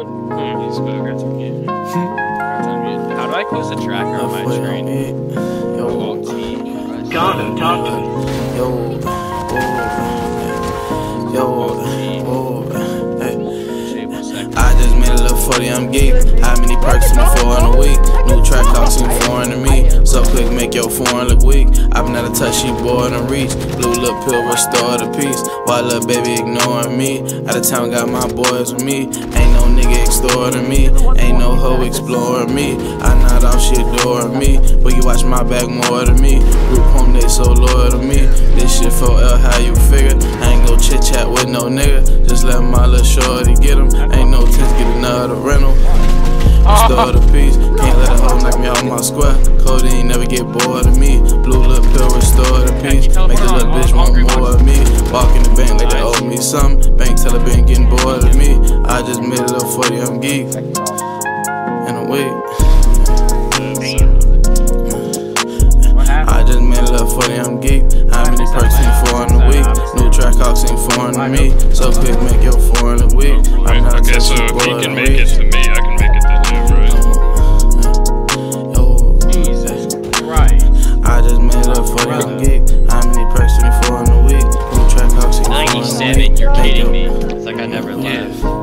How do I close the tracker on my screen? I just made a little 40, I'm geek. How many perks in the 400 a week? New track costing 400 to me. So quick, make your 400 look weak. I'm not a touchy boy in reach. Blue lil pill, restore the peace. Why lil baby ignoring me? Out of town, got my boys with me. Ain't no nigga extorting me. Ain't no hoe exploring me. I not off, she adoring me. But you watch my back more than me. Group home, they so loyal to me. This shit 4L, how you figure? I ain't go chit chat with no nigga. Just let my lil shorty get him. Ain't no tits, get another rental. Restore the peace. Can't let a hoe knock me out my square. Codeine never get bored of me. Blue lil pill, restore the peace. Make this little bitch want more of me. Walk in the bank like they owe me something. Bank tell her been getting bored of me. I just made a little 40, I'm geek. And I'm weak. I just made a little 40, I'm geek. How many perks in 400 a week? New track hawks in 400 to me. So quick, make your 400 a week. I'm not okay, so if you can make it to me, I can make it to you, right? Jesus Christ. I just made a little 40, I'm geek. How many perks in 400 a week? New track hawks in 400 a week. 97, you're kidding me. It's like I never left.